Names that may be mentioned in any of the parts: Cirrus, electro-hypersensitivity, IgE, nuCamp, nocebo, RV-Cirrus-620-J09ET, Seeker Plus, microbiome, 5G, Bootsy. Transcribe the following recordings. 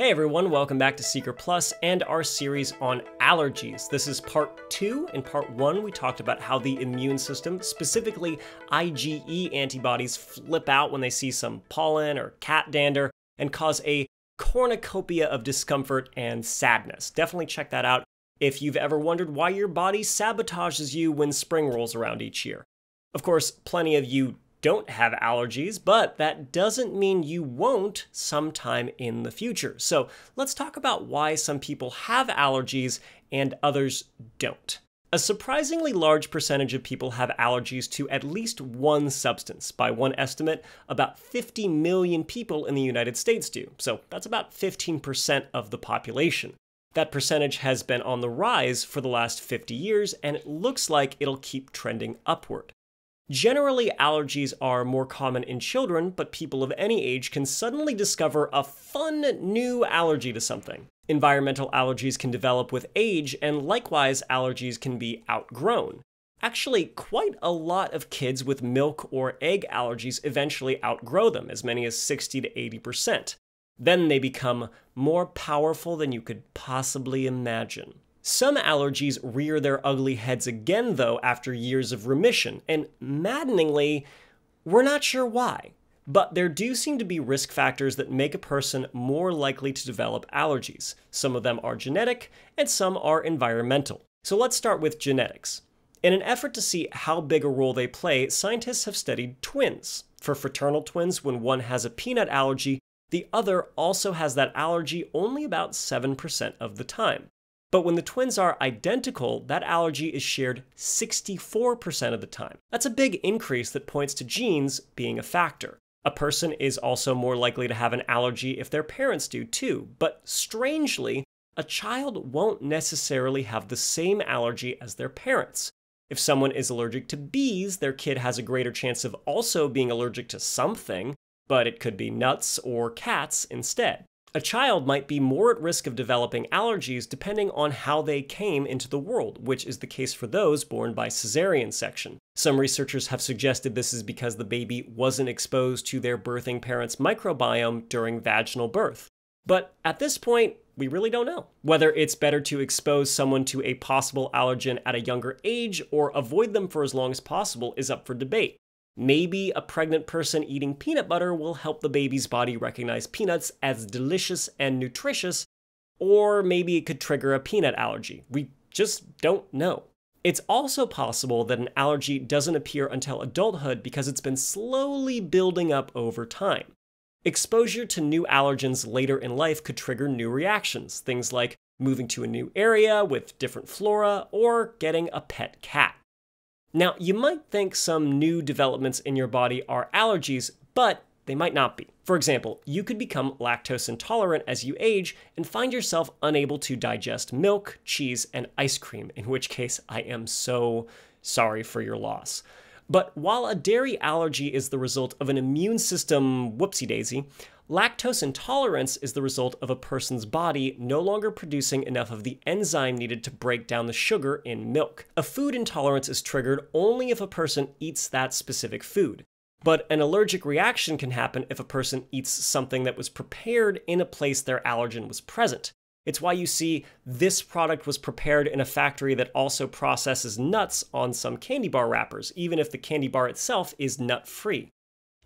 Hey everyone, welcome back to Seeker Plus and our series on allergies. This is part 2. In part 1, we talked about how the immune system, specifically IgE antibodies, flip out when they see some pollen or cat dander and cause a cornucopia of discomfort and sadness. Definitely check that out if you've ever wondered why your body sabotages you when spring rolls around each year. Of course, plenty of you don't have allergies, but that doesn't mean you won't sometime in the future. So let's talk about why some people have allergies and others don't. A surprisingly large percentage of people have allergies to at least one substance. By one estimate, about 50 million people in the United States do. So that's about 15% of the population. That percentage has been on the rise for the last 50 years, and it looks like it'll keep trending upward. Generally, allergies are more common in children, but people of any age can suddenly discover a fun new allergy to something. Environmental allergies can develop with age, and likewise, allergies can be outgrown. Actually, quite a lot of kids with milk or egg allergies eventually outgrow them, as many as 60 to 80%. Then they become more powerful than you could possibly imagine. Some allergies rear their ugly heads again, though, after years of remission, and maddeningly, we're not sure why. But there do seem to be risk factors that make a person more likely to develop allergies. Some of them are genetic, and some are environmental. So let's start with genetics. In an effort to see how big a role they play, scientists have studied twins. For fraternal twins, when one has a peanut allergy, the other also has that allergy only about 7% of the time. But when the twins are identical, that allergy is shared 64% of the time. That's a big increase that points to genes being a factor. A person is also more likely to have an allergy if their parents do too, but strangely, a child won't necessarily have the same allergy as their parents. If someone is allergic to bees, their kid has a greater chance of also being allergic to something, but it could be nuts or cats instead. A child might be more at risk of developing allergies depending on how they came into the world, which is the case for those born by cesarean section. Some researchers have suggested this is because the baby wasn't exposed to their birthing parents' microbiome during vaginal birth. But at this point, we really don't know. Whether it's better to expose someone to a possible allergen at a younger age or avoid them for as long as possible is up for debate. Maybe a pregnant person eating peanut butter will help the baby's body recognize peanuts as delicious and nutritious, or maybe it could trigger a peanut allergy. We just don't know. It's also possible that an allergy doesn't appear until adulthood because it's been slowly building up over time. Exposure to new allergens later in life could trigger new reactions, things like moving to a new area with different flora or getting a pet cat. Now, you might think some new developments in your body are allergies, but they might not be. For example, you could become lactose intolerant as you age and find yourself unable to digest milk, cheese, and ice cream, in which case I am so sorry for your loss. But while a dairy allergy is the result of an immune system whoopsie-daisy, lactose intolerance is the result of a person's body no longer producing enough of the enzyme needed to break down the sugar in milk. A food intolerance is triggered only if a person eats that specific food. But an allergic reaction can happen if a person eats something that was prepared in a place their allergen was present. It's why you see this product was prepared in a factory that also processes nuts on some candy bar wrappers, even if the candy bar itself is nut-free.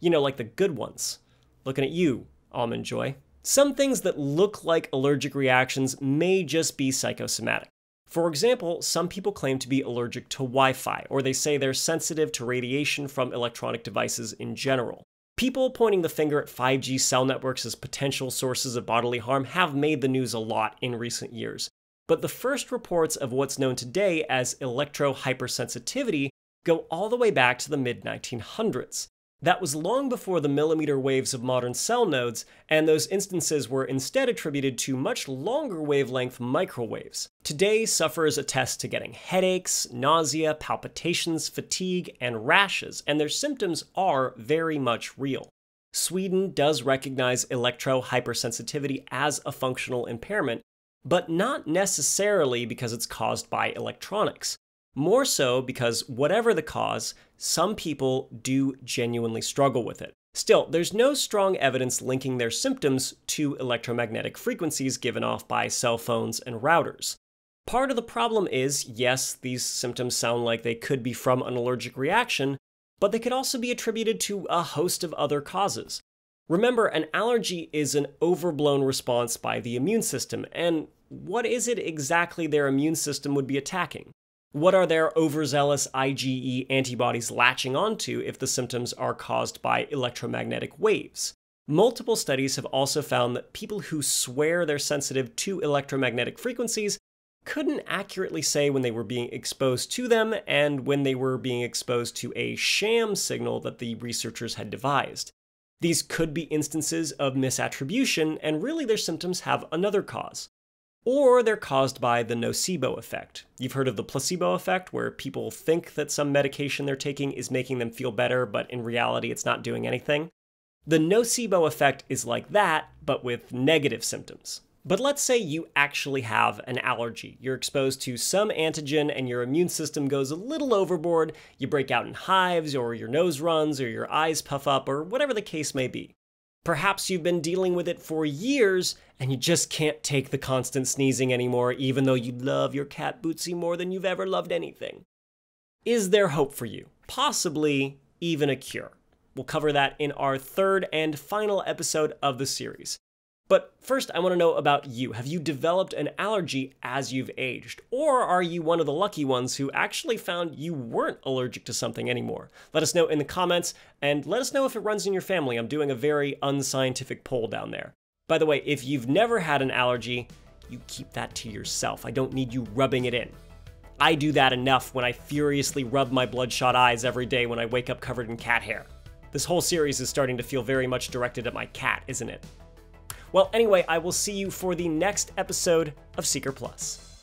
You know, like the good ones. Looking at you, Almond Joy. Some things that look like allergic reactions may just be psychosomatic. For example, some people claim to be allergic to Wi-Fi, or they say they're sensitive to radiation from electronic devices in general. People pointing the finger at 5G cell networks as potential sources of bodily harm have made the news a lot in recent years. But the first reports of what's known today as electro-hypersensitivity go all the way back to the mid-1900s. That was long before the millimeter waves of modern cell nodes, and those instances were instead attributed to much longer wavelength microwaves. Today, sufferers attest to getting headaches, nausea, palpitations, fatigue, and rashes, and their symptoms are very much real. Sweden does recognize electro-hypersensitivity as a functional impairment, but not necessarily because it's caused by electronics. More so because, whatever the cause, some people do genuinely struggle with it. Still, there's no strong evidence linking their symptoms to electromagnetic frequencies given off by cell phones and routers. Part of the problem is, yes, these symptoms sound like they could be from an allergic reaction, but they could also be attributed to a host of other causes. Remember, an allergy is an overblown response by the immune system, and what is it exactly their immune system would be attacking? What are their overzealous IgE antibodies latching onto if the symptoms are caused by electromagnetic waves? Multiple studies have also found that people who swear they're sensitive to electromagnetic frequencies couldn't accurately say when they were being exposed to them and when they were being exposed to a sham signal that the researchers had devised. These could be instances of misattribution, and really their symptoms have another cause. Or they're caused by the nocebo effect. You've heard of the placebo effect, where people think that some medication they're taking is making them feel better, but in reality it's not doing anything. The nocebo effect is like that, but with negative symptoms. But let's say you actually have an allergy. You're exposed to some antigen and your immune system goes a little overboard. You break out in hives, or your nose runs, or your eyes puff up, or whatever the case may be. Perhaps you've been dealing with it for years and you just can't take the constant sneezing anymore, even though you love your cat Bootsy more than you've ever loved anything. Is there hope for you? Possibly even a cure. We'll cover that in our third and final episode of the series. But first, I want to know about you. Have you developed an allergy as you've aged? Or are you one of the lucky ones who actually found you weren't allergic to something anymore? Let us know in the comments, and let us know if it runs in your family. I'm doing a very unscientific poll down there. By the way, if you've never had an allergy, you keep that to yourself. I don't need you rubbing it in. I do that enough when I furiously rub my bloodshot eyes every day when I wake up covered in cat hair. This whole series is starting to feel very much directed at my cat, isn't it? Well, anyway, I will see you for the next episode of Seeker Plus.